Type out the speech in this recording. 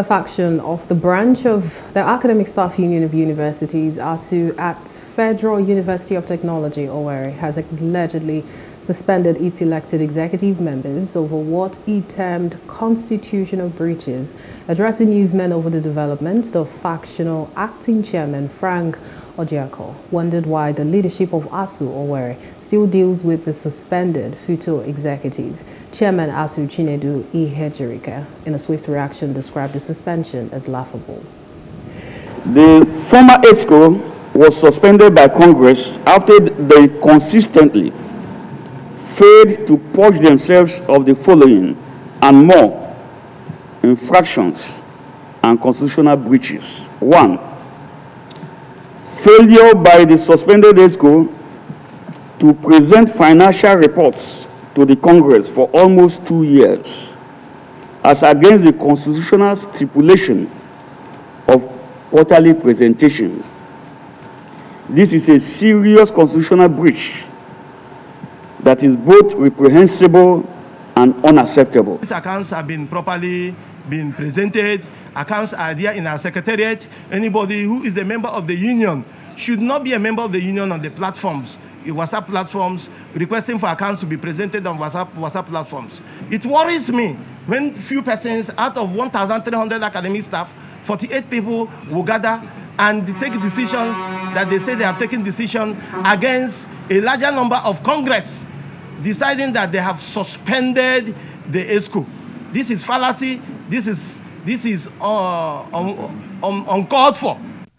a faction of the branch of the Academic Staff Union of Universities, ASUU, at Federal University of Technology, Owerri, has allegedly suspended its elected executive members over what it termed constitutional breaches. Addressing newsmen over the development, the factional acting chairman, Frank Ojiako, wondered why the leadership of ASUU, Owerri, still deals with the suspended FUTO executive. Chairman ASUU Chinedu Ihejirika, in a swift reaction, described the suspension as laughable. The former ETSCO was suspended by Congress after they consistently failed to purge themselves of the following and more infractions and constitutional breaches. 1. Failure by the suspended ETSCO to present financial reports to the Congress for almost 2 years, as against the constitutional stipulation of quarterly presentations. This is a serious constitutional breach that is both reprehensible and unacceptable. These accounts have been properly been presented. Accounts are there in our secretariat. Anybody who is a member of the union should not be a member of the union on the platforms. WhatsApp platforms, requesting for accounts to be presented on WhatsApp platforms. It worries me when few persons out of 1,300 academic staff, 48 people will gather and take decisions that they say they have taken decision against a larger number of Congress, deciding that they have suspended the ETSCO. This is fallacy. This is uncalled for.